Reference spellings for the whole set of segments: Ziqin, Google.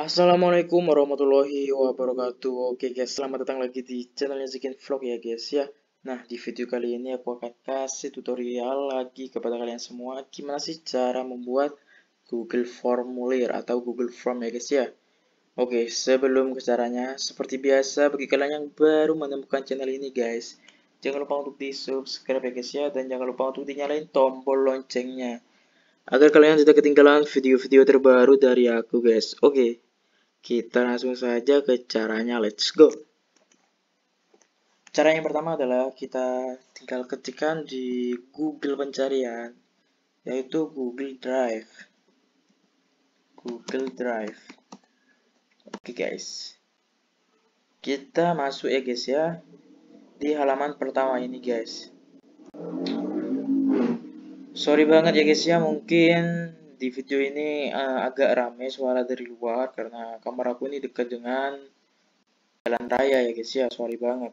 Assalamualaikum warahmatullahi wabarakatuh. Oke guys, selamat datang lagi di channelnya Ziqin Vlog ya guys ya. Nah, di video kali ini aku akan kasih tutorial lagi kepada kalian semua gimana sih cara membuat Google formulir atau Google Form ya guys ya. Oke, sebelum ke caranya, seperti biasa bagi kalian yang baru menemukan channel ini guys, jangan lupa untuk di-subscribe ya guys ya, dan jangan lupa untuk dinyalain tombol loncengnya agar kalian tidak ketinggalan video-video terbaru dari aku guys. Oke, kita langsung saja ke caranya, let's go. Cara yang pertama adalah kita tinggal ketikkan di Google pencarian, yaitu Google Drive. Oke guys, kita masuk ya guys ya di halaman pertama ini guys. Sorry banget ya guys ya, mungkin di video ini agak rame suara dari luar karena kamar aku ini dekat dengan jalan raya ya guys ya, sorry banget.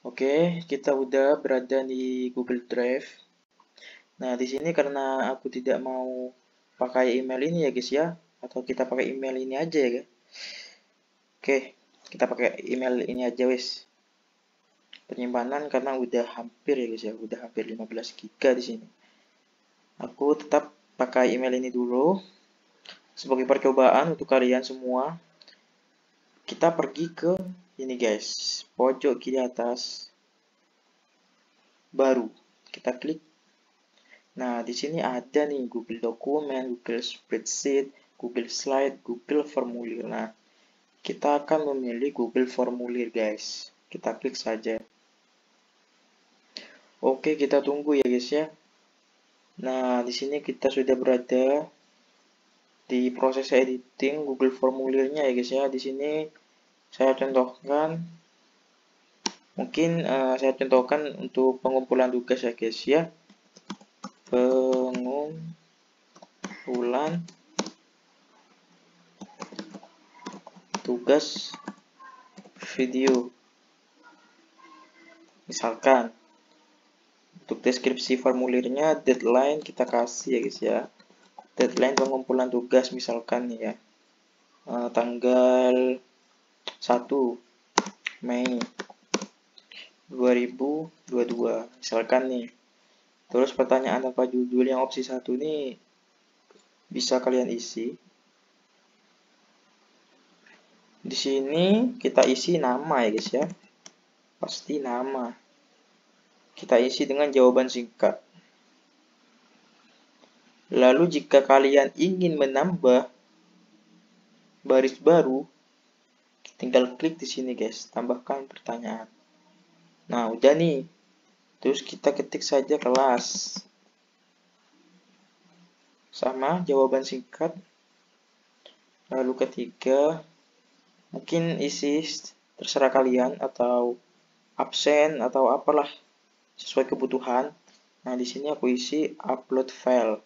Oke, kita udah berada di Google Drive. Nah, di sini karena aku tidak mau pakai email ini ya guys ya, atau kita pakai email ini aja ya guys. Oke, kita pakai email ini aja wes. Penyimpanan karena udah hampir ya guys ya, udah hampir 15 giga di sini. Aku tetap pakai email ini dulu sebagai percobaan untuk kalian semua. Kita pergi ke ini guys, pojok kiri atas, baru kita klik. Nah, di sini ada nih Google Dokumen, Google Spreadsheet, Google Slide, Google Formulir. Nah, kita akan memilih Google Formulir guys. Kita klik saja. Oke, kita tunggu ya guys ya. Nah, di sini kita sudah berada di proses editing Google formulirnya ya guys ya. Di sini saya contohkan, mungkin saya contohkan untuk pengumpulan tugas ya guys ya. Pengumpulan tugas video. Misalkan untuk deskripsi formulirnya, deadline kita kasih ya guys ya, deadline pengumpulan tugas misalkan ya, tanggal 1 Mei 2022 misalkan nih. Terus pertanyaan tanpa judul yang opsi 1 nih bisa kalian isi. Di sini kita isi nama ya guys ya, pasti nama. Kita isi dengan jawaban singkat. Lalu jika kalian ingin menambah baris baru, tinggal klik di sini guys, tambahkan pertanyaan. Nah, udah nih. Terus kita ketik saja kelas. Sama jawaban singkat. Lalu ketiga, mungkin isi terserah kalian atau absen atau apalah, sesuai kebutuhan. Nah, di sini aku isi upload file.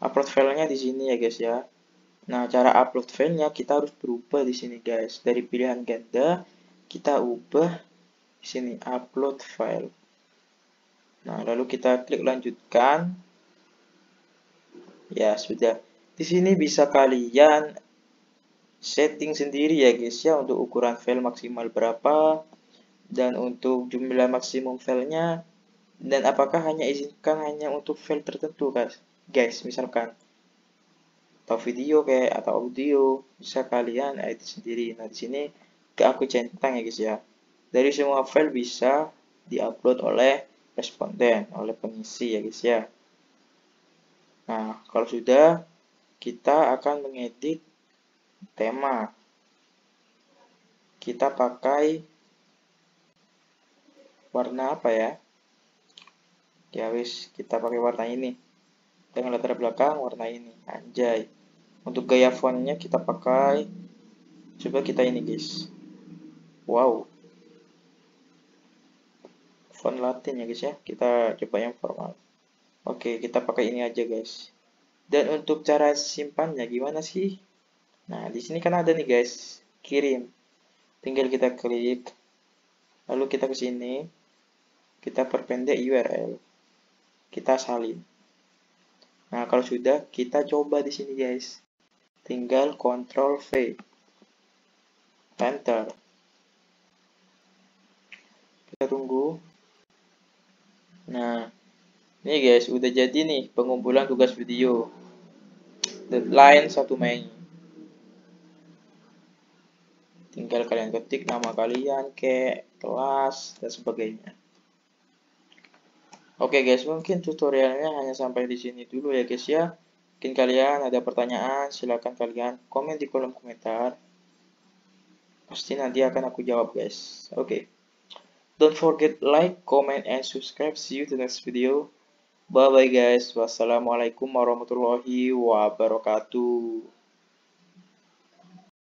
Upload filenya di sini ya guys ya. Nah, cara upload filenya kita harus berubah di sini guys. Dari pilihan ganda kita ubah di sini upload file. Nah, lalu kita klik lanjutkan. Ya sudah. Di sini bisa kalian setting sendiri ya guys ya, untuk ukuran file maksimal berapa, dan untuk jumlah maksimum filenya, dan apakah hanya izinkan hanya untuk file tertentu guys, misalkan atau video kayak atau audio, bisa kalian edit sendiri. Nah, di sini ke aku centang ya guys ya, dari semua file bisa diupload oleh responden, oleh pengisi ya guys ya. Nah, kalau sudah kita akan mengedit tema. Kita pakai warna apa ya? Ya wis, kita pakai warna ini. Dengan latar belakang warna ini. Anjay. Untuk gaya fontnya kita pakai, coba kita ini guys. Wow. Font Latin ya guys ya. Kita coba yang formal. Oke, kita pakai ini aja guys. Dan untuk cara simpannya gimana sih? Nah, di sini kan ada nih guys, kirim. Tinggal kita klik. Lalu kita ke sini. Kita perpendek URL. Kita salin. Nah, kalau sudah, kita coba di sini, guys. Tinggal Ctrl V. Enter. Kita tunggu. Nah, ini guys, udah jadi nih pengumpulan tugas video. Deadline 1 Mei. Tinggal kalian ketik nama kalian, kelas, dan sebagainya. Oke guys, mungkin tutorialnya hanya sampai di sini dulu ya guys ya. Mungkin kalian ada pertanyaan, silahkan kalian komen di kolom komentar. Pasti nanti akan aku jawab guys. Oke. Don't forget like, comment, and subscribe. See you to the next video. Bye-bye guys. Wassalamualaikum warahmatullahi wabarakatuh.